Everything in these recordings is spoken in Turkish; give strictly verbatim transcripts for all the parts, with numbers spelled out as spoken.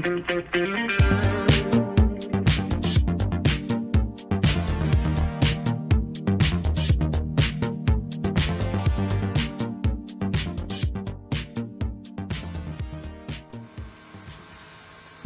Merhaba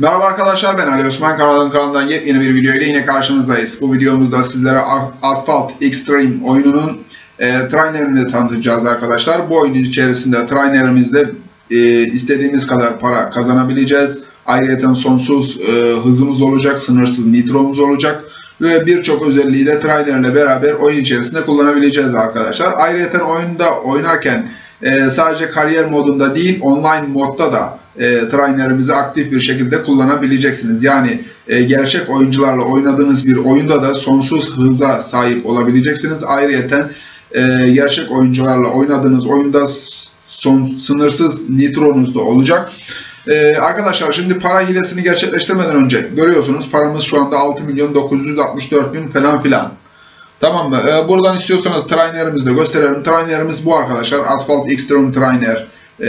arkadaşlar, ben Ali Osman, kanalın kanalından yepyeni bir video ile yine karşınızdayız. Bu videomuzda sizlere Asphalt Xtreme oyununun e, trainerini tanıtacağız arkadaşlar. Bu oyunun içerisinde trainerimizde e, istediğimiz kadar para kazanabileceğiz. Ayrıca sonsuz e, hızımız olacak, sınırsız nitromuz olacak ve birçok özelliği de trainerle beraber oyun içerisinde kullanabileceğiz arkadaşlar. Ayrıca oyunda oynarken e, sadece kariyer modunda değil, online modda da E, trainerimizi aktif bir şekilde kullanabileceksiniz. Yani e, gerçek oyuncularla oynadığınız bir oyunda da sonsuz hıza sahip olabileceksiniz. Ayrıca e, gerçek oyuncularla oynadığınız oyunda son, sınırsız nitronuz da olacak. E, arkadaşlar, şimdi para hilesini gerçekleştirmeden önce görüyorsunuz paramız şu anda altı milyon dokuz yüz altmış dört bin falan filan. Tamam mı? E, buradan istiyorsanız trainerimizi de gösterelim. Trainerimiz bu arkadaşlar. Asphalt Xtreme trainer. Ee,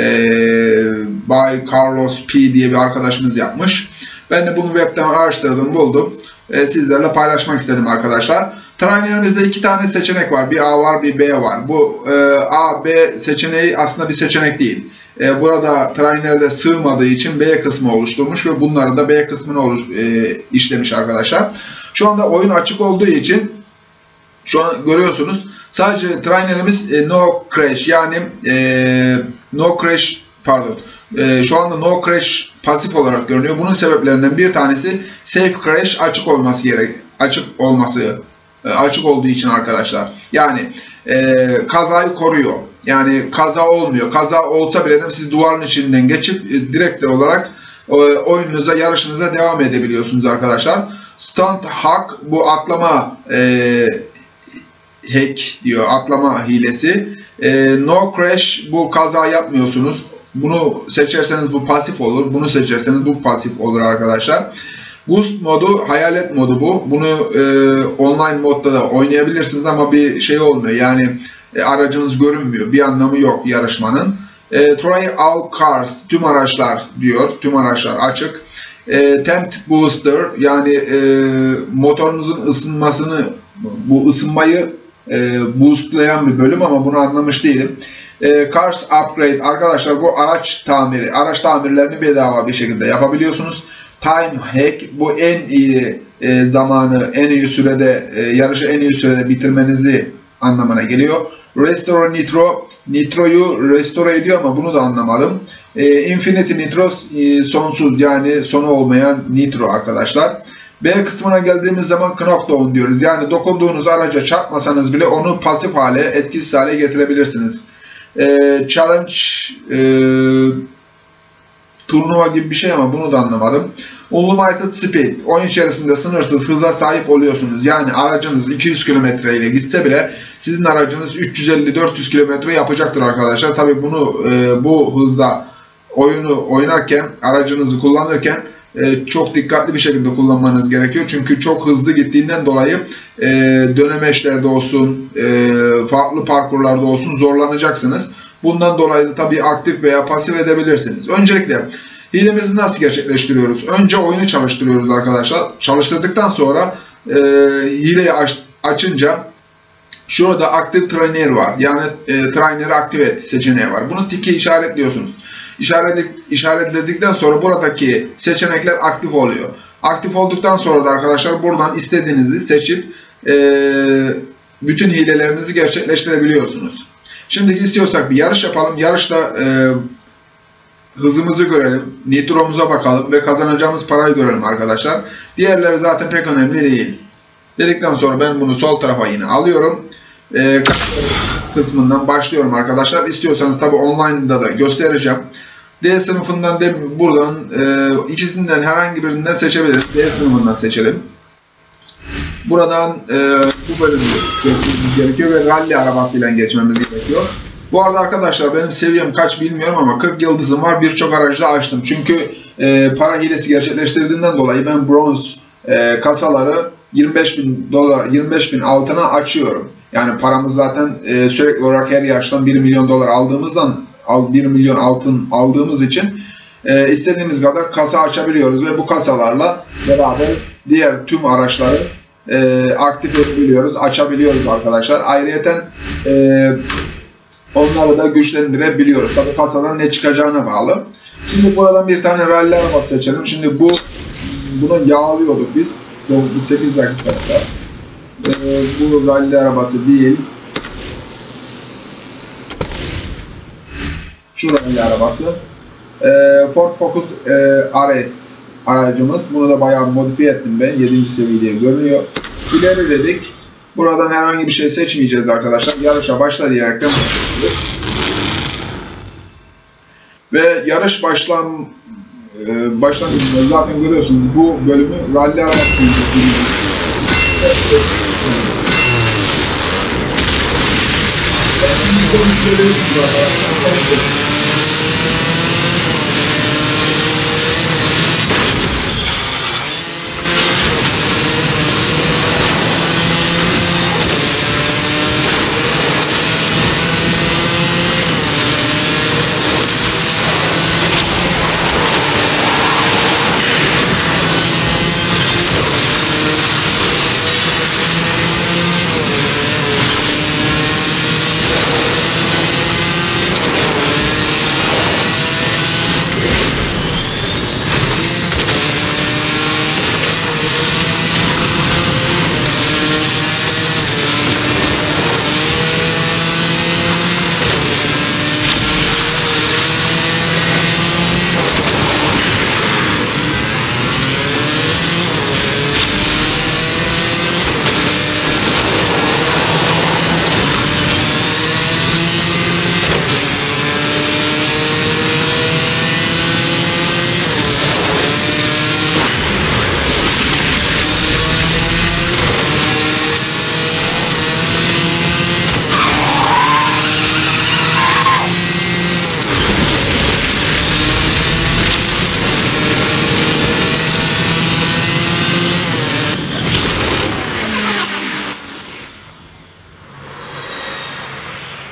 Bay Carlos P. diye bir arkadaşımız yapmış. Ben de bunu webden araştırdım, buldum. Ee, sizlerle paylaşmak istedim arkadaşlar. Trainerimizde iki tane seçenek var. Bir A var, bir B var. Bu e, A, B seçeneği aslında bir seçenek değil. E, burada trainerde sığmadığı için B kısmı oluşturmuş ve bunları da B kısmını oluş, e, işlemiş arkadaşlar. Şu anda oyun açık olduğu için şu an görüyorsunuz. Sadece trainerimiz e, no crash, yani e, no crash pardon e, şu anda no crash pasif olarak görünüyor. Bunun sebeplerinden bir tanesi safe crash açık olması gerek açık olması e, açık olduğu için arkadaşlar. Yani e, kazayı koruyor. Yani kaza olmuyor. Kaza olsa bile siz duvarın içinden geçip e, direkt olarak e, oyununuza, yarışınıza devam edebiliyorsunuz arkadaşlar. Stunt hack, bu atlama e, hack diyor, atlama hilesi. E, no crash, bu kaza yapmıyorsunuz. Bunu seçerseniz bu pasif olur. Bunu seçerseniz bu pasif olur arkadaşlar. Ghost modu, hayalet modu bu. Bunu e, online modda da oynayabilirsiniz ama bir şey olmuyor. Yani e, aracınız görünmüyor. Bir anlamı yok yarışmanın. E, try all cars, tüm araçlar diyor. Tüm araçlar açık. E, temp booster, yani e, motorunuzun ısınmasını, bu ısınmayı E, boostlayan bir bölüm ama bunu anlamış değilim. E, Cars Upgrade arkadaşlar, bu araç tamiri, araç tamirlerini bedava bir şekilde yapabiliyorsunuz. Time Hack, bu en iyi e, zamanı, en iyi sürede e, yarışı en iyi sürede bitirmenizi anlamına geliyor. Restore Nitro, Nitro'yu restore ediyor ama bunu da anlamadım. E, Infinity Nitro, e, sonsuz, yani sonu olmayan Nitro arkadaşlar. B kısmına geldiğimiz zaman knockdown diyoruz. Yani dokunduğunuz araca çarpmasanız bile onu pasif hale, etkisiz hale getirebilirsiniz. Ee, challenge e, turnuva gibi bir şey ama bunu da anlamadım. Unlimited Speed, oyun içerisinde sınırsız hıza sahip oluyorsunuz. Yani aracınız iki yüz kilometre ile gitse bile sizin aracınız üç yüz elli dört yüz kilometre yapacaktır arkadaşlar. Tabii bunu e, bu hızda oyunu oynarken, aracınızı kullanırken çok dikkatli bir şekilde kullanmanız gerekiyor. Çünkü çok hızlı gittiğinden dolayı dönemeçlerde olsun, farklı parkurlarda olsun zorlanacaksınız. Bundan dolayı da tabii aktif veya pasif edebilirsiniz. Öncelikle hilemizi nasıl gerçekleştiriyoruz? Önce oyunu çalıştırıyoruz arkadaşlar. Çalıştırdıktan sonra hileyi aç, açınca şurada aktif trainer var. Yani e, trainer'i aktif et seçeneği var. Bunu tiki işaretliyorsunuz. İşaret, işaretledikten sonra buradaki seçenekler aktif oluyor. Aktif olduktan sonra da arkadaşlar buradan istediğinizi seçip e, bütün hilelerinizi gerçekleştirebiliyorsunuz. Şimdi istiyorsak bir yarış yapalım. Yarışta e, hızımızı görelim, nitromuza bakalım ve kazanacağımız parayı görelim arkadaşlar. Diğerleri zaten pek önemli değil. Dedikten sonra ben bunu sol tarafa yine alıyorum. Ee, kısmından başlıyorum arkadaşlar. İstiyorsanız tabi online'da da göstereceğim. D sınıfından de buradan e, ikisinden herhangi birinden seçebiliriz. D sınıfından seçelim. Buradan e, bu bölümü geçmemiz gerekiyor ve rally arabasıyla geçmemiz gerekiyor. Bu arada arkadaşlar, benim seviyem kaç bilmiyorum ama kırk yıldızım var. Birçok aracı açtım. Çünkü e, para hilesi gerçekleştirdiğinden dolayı ben bronz e, kasaları yirmi beş bin dolar, yirmi beş bin altına açıyorum. Yani paramız zaten e, sürekli olarak her yaştan bir milyon dolar aldığımızdan, bir milyon altın aldığımız için e, istediğimiz kadar kasa açabiliyoruz ve bu kasalarla beraber diğer tüm araçları e, aktif edebiliyoruz, açabiliyoruz arkadaşlar. Ayrıyeten e, onları da güçlendirebiliyoruz. Tabii kasadan ne çıkacağına bağlı. Şimdi buradan bir tane rally arabası seçelim. Şimdi bu bunu yağlıyorduk biz. sekiz dakikada. Ee, bu rally arabası değil. Şu rally arabası. Ee, Ford Focus e, R S aracımız. Bunu da bayağı modifiye ettim ben. yedinci seviyede görünüyor. İleri dedik. Buradan herhangi bir şey seçmeyeceğiz arkadaşlar. Yarışa başla diyerekten ve yarış başlan e, başlangıcında zaten görüyorsunuz bu bölümü rally arabası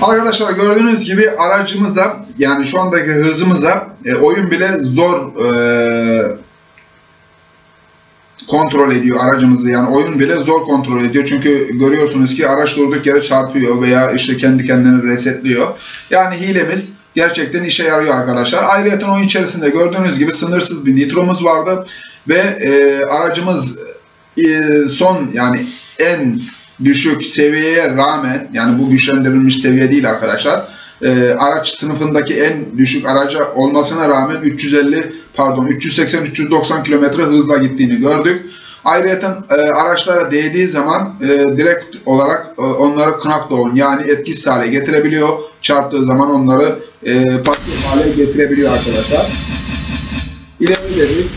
Arkadaşlar gördüğünüz gibi aracımıza, yani şu andaki hızımıza e, oyun bile zor e, kontrol ediyor aracımızı. Yani oyun bile zor kontrol ediyor. Çünkü görüyorsunuz ki araç durduk yere çarpıyor veya işte kendi kendini resetliyor. Yani hilemiz gerçekten işe yarıyor arkadaşlar. Ayrıca oyun içerisinde gördüğünüz gibi sınırsız bir nitromuz vardı. Ve e, aracımız e, son yani en düşük seviyeye rağmen, yani bu güçlendirilmiş seviye değil arkadaşlar. E, araç sınıfındaki en düşük araca olmasına rağmen üç yüz elli pardon üç yüz seksen üç yüz doksan kilometre hızla gittiğini gördük. Ayrıca e, araçlara değdiği zaman e, direkt olarak e, onları knockdown, yani etkisiz hale getirebiliyor. Çarptığı zaman onları e, pasif hale getirebiliyor arkadaşlar. İleri dedik.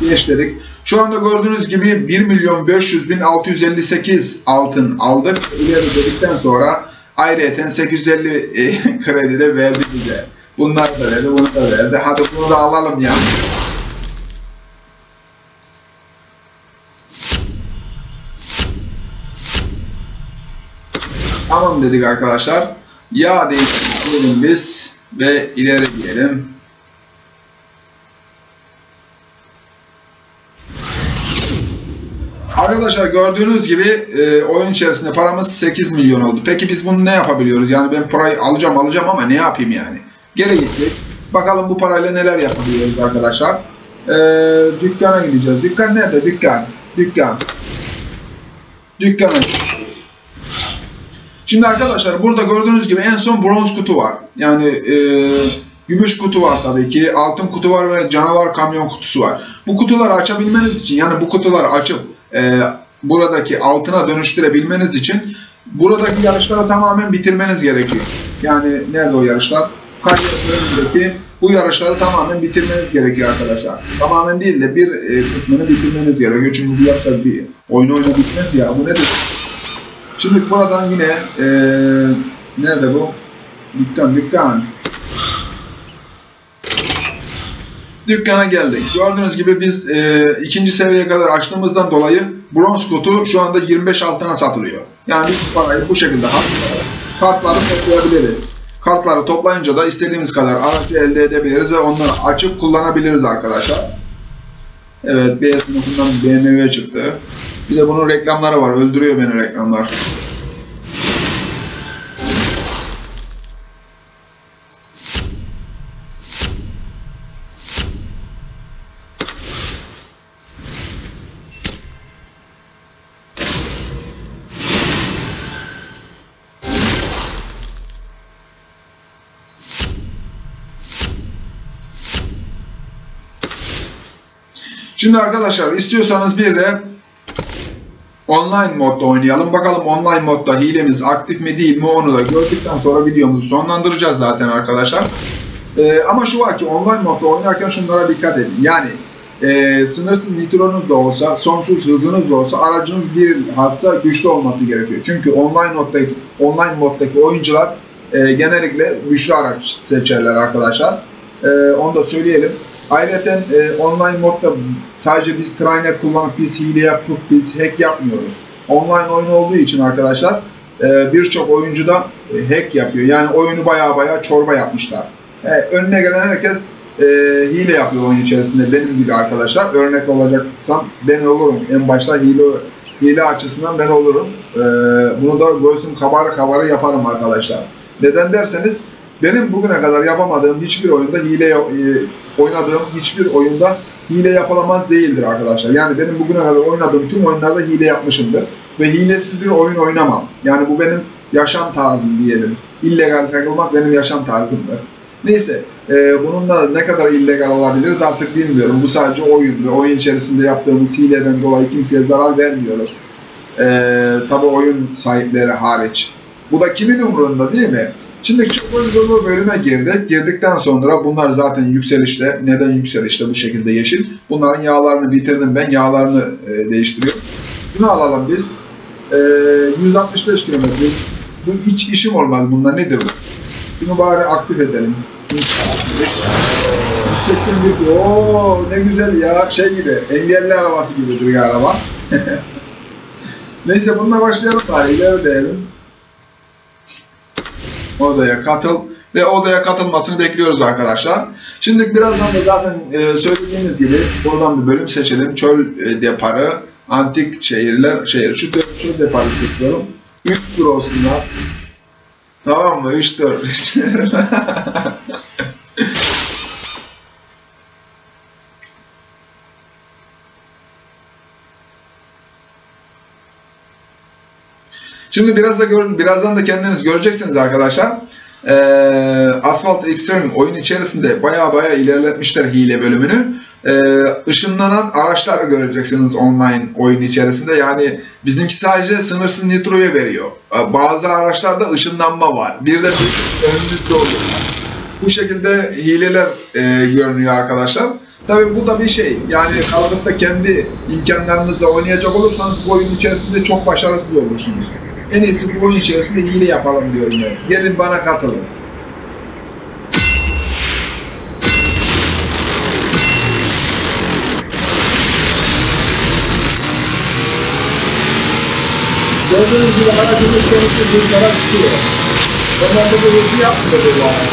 Geç dedik. Şu anda gördüğünüz gibi bir milyon beş yüz bin altı yüz elli sekiz altın aldık. İleri dedikten sonra ayrıca sekiz yüz elli e, kredi de verdi bize. Bunlar da verdi, bunu da verdi. Hadi bunu da alalım yani. Tamam dedik arkadaşlar. Ya değiştirelim biz ve ileri diyelim. Arkadaşlar gördüğünüz gibi e, oyun içerisinde paramız sekiz milyon oldu. Peki biz bunu ne yapabiliyoruz? Yani ben parayı alacağım alacağım ama ne yapayım yani? Geri gittik. Bakalım bu parayla neler yapabiliyoruz arkadaşlar. E, dükkana gideceğiz. Dükkan nerede? Dükkan. Dükkan. Dükkana. Şimdi arkadaşlar burada gördüğünüz gibi en son bronz kutu var. Yani e, gümüş kutu var tabii ki. Altın kutu var ve canavar kamyon kutusu var. Bu kutuları açabilmeniz için, yani bu kutuları açıp Ee, buradaki altına dönüştürebilmeniz için buradaki yarışları tamamen bitirmeniz gerekiyor. Yani nerede o yarışlar? Kariyerlerindeki bu yarışları tamamen bitirmeniz gerekiyor arkadaşlar. Tamamen değil de bir e, kısmını bitirmeniz gerekiyor. Çünkü bu yarışlar bir oyunu oyunu bitmez ya. Bu nedir? Şimdi buradan yine e, nerede bu? Dükkan, dükkan. Dükkana geldik. Gördüğünüz gibi biz e, ikinci seviyeye kadar açtığımızdan dolayı bronz kutu şu anda yirmi beş altına satılıyor. Yani biz parayı bu şekilde harcayabiliriz. Kartları toplayınca da istediğimiz kadar araç elde edebiliriz ve onları açıp kullanabiliriz arkadaşlar. Evet, B sınıfından B M W çıktı. Bir de bunun reklamları var. Öldürüyor beni reklamlar. Şimdi arkadaşlar, istiyorsanız bir de online modda oynayalım. Bakalım online modda hilemiz aktif mi değil mi, onu da gördükten sonra videomuzu sonlandıracağız zaten arkadaşlar. Ee, ama şu var ki online modda oynarken şunlara dikkat edin. Yani e, sınırsız nitronuz da olsa, sonsuz hızınız da olsa aracınız bir hassa güçlü olması gerekiyor. Çünkü online moddaki, online moddaki oyuncular e, genellikle güçlü araç seçerler arkadaşlar. E, onu da söyleyelim. Ayrıca e, online modda sadece biz Trinet kullanıp, biz hile yapıp, biz hack yapmıyoruz. Online oyun olduğu için arkadaşlar e, birçok oyuncu da e, hack yapıyor. Yani oyunu baya baya çorba yapmışlar. E, önüne gelen herkes e, hile yapıyor oyun içerisinde, benim gibi arkadaşlar. Örnek olacaksam ben olurum. En başta hile hile açısından ben olurum. E, bunu da göğsüm kabara kabara yaparım arkadaşlar. Neden derseniz, benim bugüne kadar yapamadığım hiçbir oyunda hile e, oynadığım hiçbir oyunda hile yapılamaz değildir arkadaşlar. Yani benim bugüne kadar oynadığım tüm oyunlarda hile yapmışımdır ve hilesiz bir oyun oynamam. Yani bu benim yaşam tarzım diyelim. İllegal takılmak benim yaşam tarzımdır. Neyse, e, bununla ne kadar illegal olabiliriz artık bilmiyorum. Bu sadece oyun ve oyun içerisinde yaptığımız hileden dolayı kimseye zarar vermiyoruz. E, Tabi oyun sahipleri hariç. Bu da kimin umurunda, değil mi? Şimdi çok oyunculu bölüme girdik. Girdikten sonra bunlar zaten yükselişte. Neden yükselişte bu şekilde yeşil? Bunların yağlarını bitirdim ben. Yağlarını e, değiştiriyorum. Bunu alalım biz. E, yüz altmış beş kilometre. Bu hiç işim olmaz. Bunlar nedir bu? Bunu bari aktif edelim. seksen bir. Ooo ne güzel ya. Şey gibi. Engelli arabası gibi duruyor araba. Neyse, bununla başlayalım bari. İlerleyelim. Odaya katıl ve odaya katılmasını bekliyoruz arkadaşlar. Şimdi birazdan da zaten söylediğimiz gibi buradan bir bölüm seçelim. Çöl deparı, antik şehirler, şehir. Şu çöl deparı tutuyorum. üç tur olsunlar. Tamam mı? üç tur. Şimdi biraz da gör, birazdan da kendiniz göreceksiniz arkadaşlar. Ee, Asphalt Xtreme oyun içerisinde baya baya ilerletmişler hile bölümünü. Ee, ışınlanan araçlar göreceksiniz online oyun içerisinde. Yani bizimki sadece sınırsız nitroya veriyor. Ee, bazı araçlarda ışınlanma var. Bir de önünüzde oluyor. Bu şekilde hileler e, görünüyor arkadaşlar. Tabii bu da bir şey. Yani kalkıp da kendi imkanlarınızla oynayacak olursanız bu oyun içerisinde çok başarısız olursunuz. En iyisi bu oyun içerisinde hile yapalım diyorum ben. Gelin bana katılın. Gördüğünüz gibi aracımız kendisi dışarı çıkıyor. Ondan da bu hızlı yapmıyor bu araç.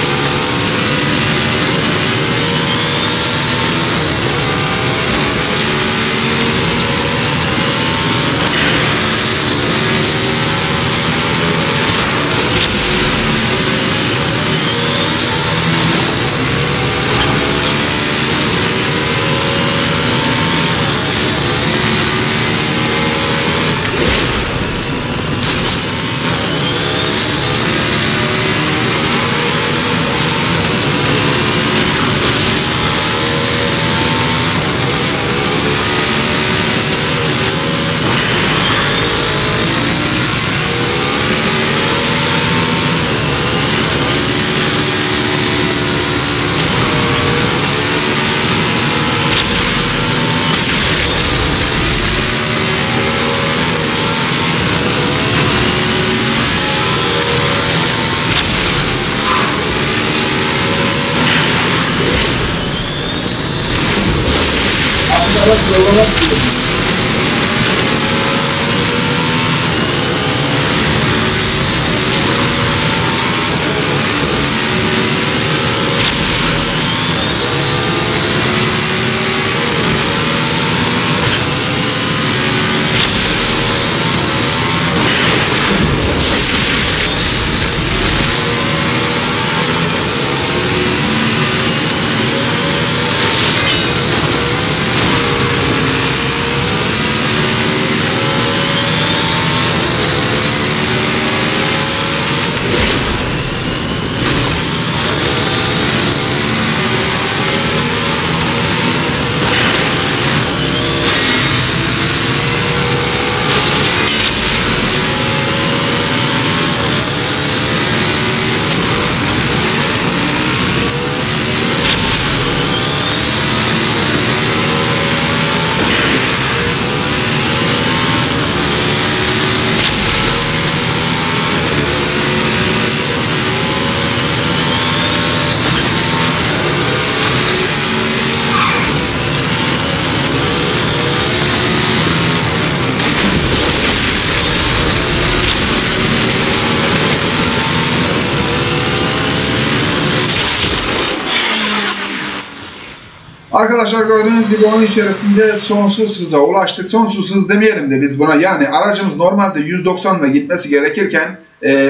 Arkadaşlar gördüğünüz gibi onun içerisinde sonsuz hıza ulaştık. Sonsuz hız demeyelim de biz buna, yani aracımız normalde yüz doksanla gitmesi gerekirken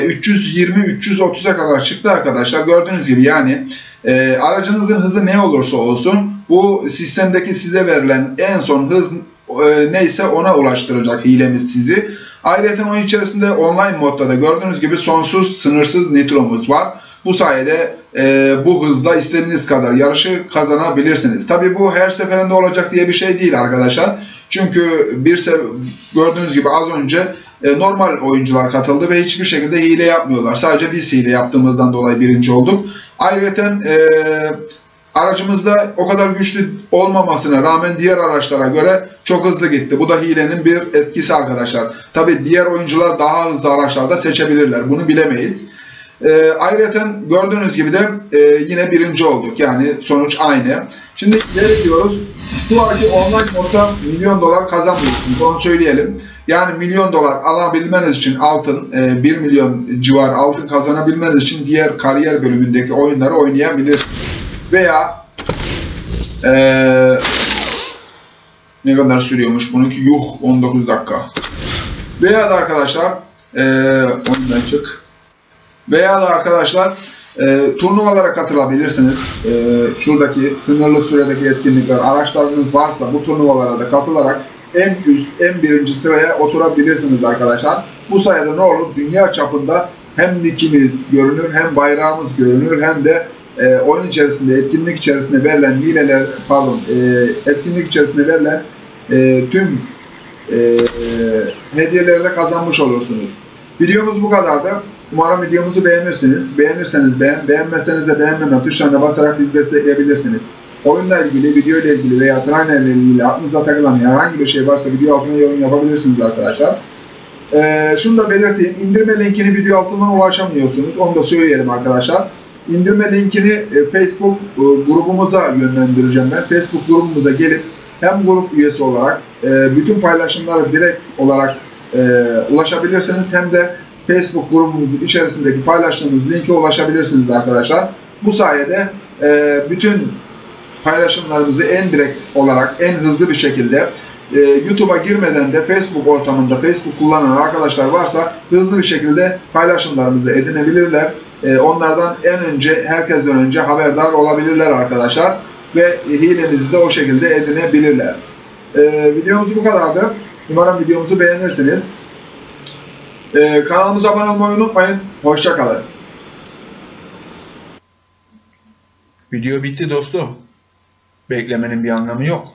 üç yüz yirmi üç yüz otuza kadar çıktı arkadaşlar. Gördüğünüz gibi yani aracınızın hızı ne olursa olsun bu sistemdeki size verilen en son hız neyse ona ulaştıracak hilemiz sizi. Ayrıca onun içerisinde online modda da gördüğünüz gibi sonsuz sınırsız nitromuz var. Bu sayede e, bu hızla istediğiniz kadar yarışı kazanabilirsiniz. Tabii bu her seferinde olacak diye bir şey değil arkadaşlar. Çünkü bir gördüğünüz gibi az önce e, normal oyuncular katıldı ve hiçbir şekilde hile yapmıyorlar. Sadece biz hile yaptığımızdan dolayı birinci olduk. Ayrıca e, aracımızda o kadar güçlü olmamasına rağmen diğer araçlara göre çok hızlı gitti. Bu da hilenin bir etkisi arkadaşlar. Tabii diğer oyuncular daha hızlı araçlarda seçebilirler. Bunu bilemeyiz. E, ayrıca gördüğünüz gibi de e, yine birinci olduk. Yani sonuç aynı. Şimdi geri diyoruz. Bu anki online modda milyon dolar kazanmıyorsunuz. Onu söyleyelim. Yani milyon dolar alabilmeniz için altın, e, bir milyon civarı altın kazanabilmeniz için diğer kariyer bölümündeki oyunları oynayabilirsiniz. Veya e, ne kadar sürüyormuş bununki? Yuh, on dokuz dakika. Veya da arkadaşlar e, ondan çık. Veya da arkadaşlar e, turnuvalara katılabilirsiniz. E, şuradaki sınırlı süredeki etkinlikler, araçlarınız varsa bu turnuvalara da katılarak en üst, en birinci sıraya oturabilirsiniz arkadaşlar. Bu sayede ne olur? Dünya çapında hem nickimiz görünür, hem bayrağımız görünür, hem de e, oyun içerisinde, etkinlik içerisinde verilen hileler, pardon, e, etkinlik içerisinde verilen e, tüm e, hediyeleri de kazanmış olursunuz. Videomuz bu kadardı. Umarım videomuzu beğenirsiniz. Beğenirseniz beğen, beğenmezseniz de beğenmeme tuşlarına basarak bizi destekleyebilirsiniz. Oyunla ilgili, video ile ilgili veya trainerle ilgili aklınıza takılan herhangi bir şey varsa video altına yorum yapabilirsiniz arkadaşlar. Ee, şunu da belirteyim. İndirme linkini video altına ulaşamıyorsunuz. Onu da söyleyelim arkadaşlar. İndirme linkini e, Facebook e, grubumuza yönlendireceğim ben. Facebook grubumuza gelip hem grup üyesi olarak e, bütün paylaşımlara direkt olarak e, ulaşabilirsiniz. Hem de Facebook grubumuzun içerisindeki paylaştığımız linke ulaşabilirsiniz arkadaşlar. Bu sayede e, bütün paylaşımlarımızı en direkt olarak, en hızlı bir şekilde e, YouTube'a girmeden de Facebook ortamında, Facebook kullanan arkadaşlar varsa hızlı bir şekilde paylaşımlarımızı edinebilirler. E, onlardan en önce, herkesten önce haberdar olabilirler arkadaşlar. Ve hilemizi de o şekilde edinebilirler. E, videomuz bu kadardı. Umarım videomuzu beğenirsiniz. Ee, kanalımıza abone olmayı unutmayın. Hoşça kalın. Video bitti dostum. Beklemenin bir anlamı yok.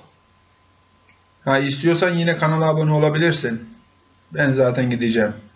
Ha, istiyorsan yine kanala abone olabilirsin. Ben zaten gideceğim.